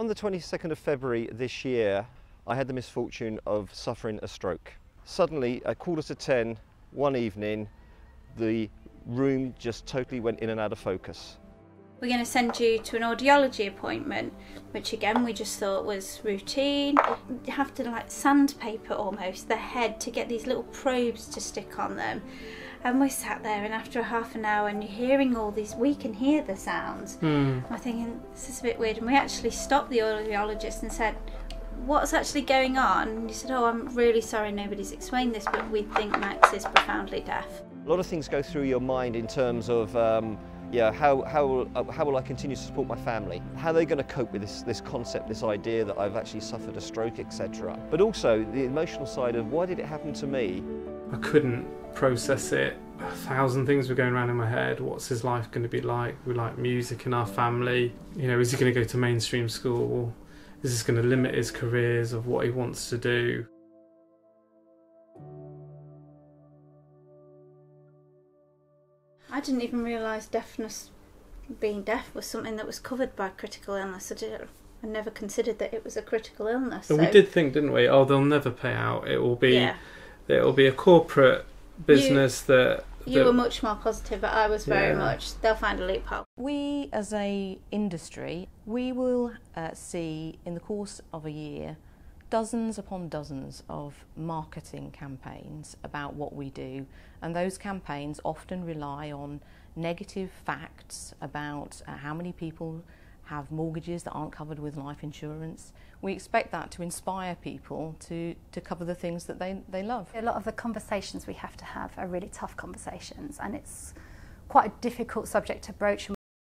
On the 22nd of February this year, I had the misfortune of suffering a stroke. Suddenly, at 9:45, one evening, the room just totally went in and out of focus. We're going to send you to an audiology appointment, which again we just thought was routine. You have to like sandpaper almost the head to get these little probes to stick on them. And we sat there, and after half an hour, and you're hearing all these, we can hear the sounds. We're thinking, this is a bit weird. And we actually stopped the audiologist and said, what's actually going on? And he said, oh, I'm really sorry nobody's explained this, but we think Max is profoundly deaf. A lot of things go through your mind in terms of yeah, how will I continue to support my family? How are they going to cope with this concept, this idea that I've actually suffered a stroke, etc.? But also the emotional side of why did it happen to me? I couldn't process it. 1,000 things were going around in my head. What's his life going to be like? We like music in our family. You know, is he going to go to mainstream school? Is this going to limit his careers of what he wants to do? I didn't even realise deafness, being deaf, was something that was covered by critical illness. I never considered that it was a critical illness. So. We did think, didn't we? Oh, they'll never pay out. It will be, yeah. It will be a corporate business that. You were much more positive, but I was very much. They'll find a loophole. We, as a industry, we will see in the course of a year dozens upon dozens of marketing campaigns about what we do, and those campaigns often rely on negative facts about how many people have mortgages that aren't covered with life insurance. We expect that to inspire people to cover the things that they love. A lot of the conversations we have to have are really tough conversations, and it's quite a difficult subject to broach.